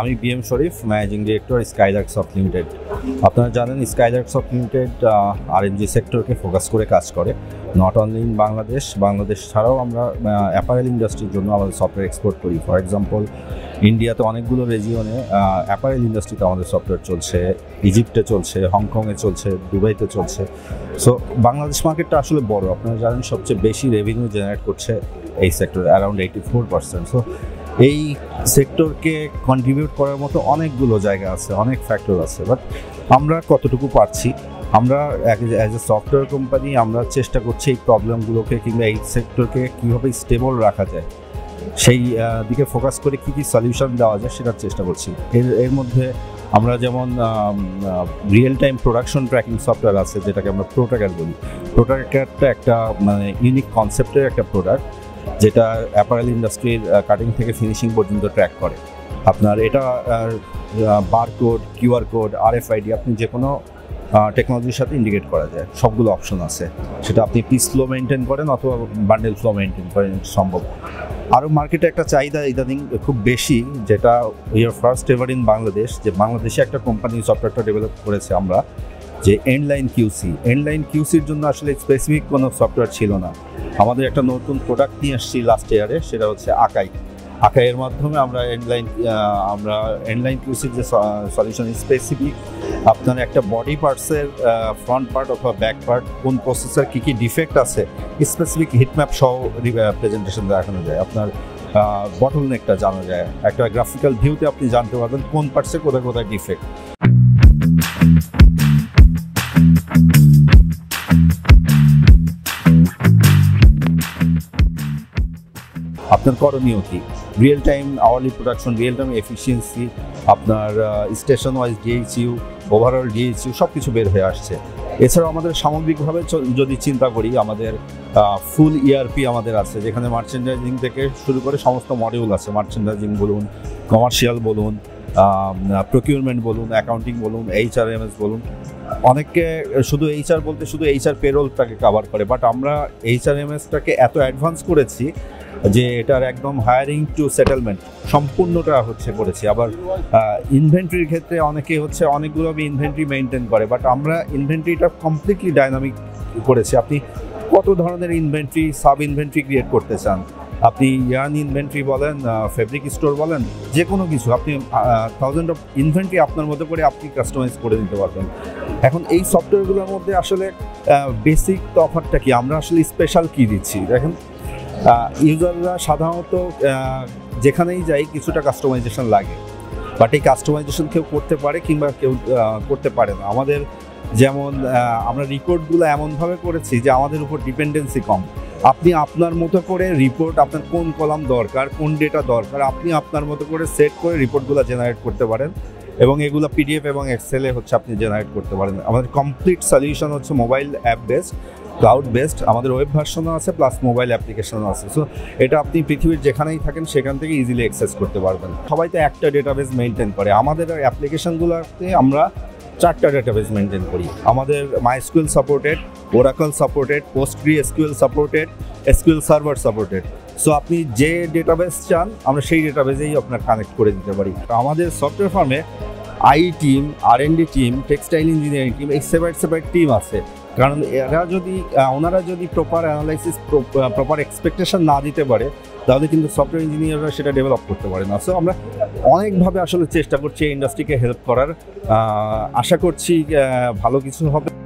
আমি B M. Sharif, managing director, Skylark soft limited. আপনারা জানেন স্কাইলার্ক সফট লিমিটেড আরএমজি সেক্টরকে ফোকাস করে কাজ করে, নট অনলি ইন বাংলাদেশ ছাড়াও আমরা অ্যাপারেল ইন্ডাস্ট্রির জন্য আমাদের সফটওয়্যার এক্সপোর্ট করি। ফর এক্সাম্পল, ইন্ডিয়াতে অনেকগুলো রেজিওনে অ্যাপারেল ইন্ডাস্ট্রিতে আমাদের সফটওয়্যার চলছে, ইজিপ্টে চলছে, হংকংয়ে চলছে, দুবাইতে চলছে। সো বাংলাদেশ মার্কেটটা আসলে বড়, আপনারা জানেন সবচেয়ে বেশি রেভিনিউ জেনারেট করছে এই সেক্টর, অ্যারাউন্ড 84%। সো এই সেক্টরকে কন্ট্রিবিউট করার মতো অনেকগুলো জায়গা আছে, অনেক ফ্যাক্টর আছে, বাট আমরা কতটুকু পারছি। আমরা অ্যাজ এ সফটওয়্যার কোম্পানি আমরা চেষ্টা করছি এই প্রবলেমগুলোকে কিংবা এই সেক্টরকে কীভাবে স্টেবল রাখা যায় সেই দিকে ফোকাস করে কী কী সলিউশন দেওয়া যায় সেটার চেষ্টা করছি। এর মধ্যে আমরা যেমন real time production tracking software আছে, যেটাকে আমরা প্রোট্র্যাকার বলি। প্রোট্র্যাকারটা একটা মানে ইউনিক কনসেপ্টের একটা প্রোডাক্ট, যেটা অ্যাপারেল ইন্ডাস্ট্রির কাটিং থেকে ফিনিশিং পর্যন্ত ট্র্যাক করে। আপনার এটা বারকোড, কিউআর কোড, আরএফআইডি, আপনি যে কোনো টেকনোলজির সাথে ইন্ডিকেট করা যায়, সবগুলো অপশন আছে। সেটা আপনি পিস ফ্লো মেনটেন করেন অথবা বান্ডেল ফ্লো মেনটেন করেন সম্ভব। আরও মার্কেটে একটা চাহিদা ইদানিং খুব বেশি, যেটা year first ever in Bangladesh, যে বাংলাদেশে একটা কোম্পানি সফটওয়্যারটা ডেভেলপ করেছে আমরা, যে এন্ডলাইন কিউসি। এন্ডলাইন কিউসির জন্য আসলে স্পেসিফিক কোনো সফটওয়্যার ছিল না। আমাদের একটা নতুন প্রোডাক্ট নিয়ে আসছি লাস্ট ইয়ারে, সেটা হচ্ছে আকাইয়ের মাধ্যমে আমরা এন্ডলাইন কিউসির যে সলিউশন, স্পেসিফিক আপনার একটা বডি পার্টসের ফ্রন্ট পার্ট অথবা ব্যাক পার্ট, কোন প্রসেসের কী কী ডিফেক্ট আছে স্পেসিফিক হিটম্যাপ সহ প্রেজেন্টেশন দেখানো যায়। আপনার বটল নেকটা জানা যায়, একটা গ্রাফিক্যাল ভিউতে আপনি জানতে পারবেন কোন পার্টসে কোথায় কোথায় ডিফেক্ট। আপনার করণীয় কি? Real time hourly production, real time efficiency, আপনার station wise DHU, overall DHU সব কিছু বের হয়ে আসছে। এছাড়াও আমাদের সামগ্রিকভাবে যদি চিন্তা করি, আমাদের ফুল ইআরপি আমাদের আছে, যেখানে মার্চেন্ডাইজিং থেকে শুরু করে সমস্ত মডিউল আছে। মার্চেন্ডাইজিং বলুন, কমার্শিয়াল বলুন, প্রকিউরমেন্ট বলুন, অ্যাকাউন্টিং বলুন, এইচআরএমএস বলুন। অনেকে শুধু এইচআর বলতে শুধু এইচআর পেরোলটাকে কভার করে, বাট আমরা এইচআরএমএসটাকে এত অ্যাডভান্স করেছি যে এটার একদম হায়ারিং টু সেটেলমেন্ট সম্পূর্ণটা হচ্ছে করেছি। আবার ইনভেন্টরির ক্ষেত্রে অনেকে হচ্ছে অনেকগুলো ইনভেন্টরি মেনটেন করে, বাট আমরা ইনভেন্টরিটা কমপ্লিটলি ডাইনামিক করেছি। আপনি কত ধরনের ইনভেন্টরি, সাব ইনভেন্টরি ক্রিয়েট করতে চান, আপনি ইয়ার্ন ইনভেন্টরি বলেন, ফেব্রিক স্টোর বলেন, যে কোনো কিছু আপনি থাউজেন্ড অফ ইনভেন্টরি আপনার মতো করে আপনি কাস্টমাইজ করে নিতে পারবেন। এখন এই সফটওয়্যারগুলোর মধ্যে আসলে বেসিক তফাৎটা কি, আমরা আসলে স্পেশাল কী দিচ্ছি? দেখেন, ইউজাররা সাধারণত যেখানেই যাই কিছুটা কাস্টমাইজেশন লাগে, বাট এই কাস্টমাইজেশন কেউ করতে পারে কিংবা কেউ করতে পারে না। আমাদের যেমন আমরা রিপোর্টগুলো এমনভাবে করেছি যে আমাদের উপর ডিপেন্ডেন্সি কম। আপনি আপনার মতো করে রিপোর্ট, আপনার কোন কলাম দরকার, কোন ডেটা দরকার, আপনি আপনার মতো করে সেট করে রিপোর্টগুলো জেনারেট করতে পারেন এবং এগুলো পিডিএফ এবং এক্সেলে হচ্ছে আপনি জেনারেট করতে পারেন। আমাদের কমপ্লিট সলিউশন হচ্ছে mobile app based, cloud based, আমাদের ওয়েব ভার্সনও আছে প্লাস মোবাইল অ্যাপ্লিকেশনও আছে। সো এটা আপনি পৃথিবীর যেখানেই থাকেন সেখান থেকে ইজিলি অ্যাক্সেস করতে পারবেন। সবাই তো একটা ডেটাবেস মেনটেন করে, আমাদের অ্যাপ্লিকেশনগুলোতে আমরা 4টা ডেটাবেস মেনটেন করি। আমাদের MySQL supported, Oracle supported, PostgreSQL supported, SQL Server supported. So আপনি যে ডেটাবেস চান আমরা সেই ডেটাবেসেই আপনার কানেক্ট করে দিতে পারি। আমাদের সফটওয়্যার ফার্মে I team, R&D team, textile engineering team, এই সেপারেট টিম আছে, কারণ ওনারা যদি প্রপার অ্যানালাইসিস, প্রপার এক্সপেকটেশন না দিতে পারে, তাহলে কিন্তু সফটওয়্যার ইঞ্জিনিয়াররা সেটা ডেভেলপ করতে পারে না। সো আমরা অনেকভাবে আসলে চেষ্টা করছি এই ইন্ডাস্ট্রিকে হেল্প করার, আশা করছি ভালো কিছু হবে।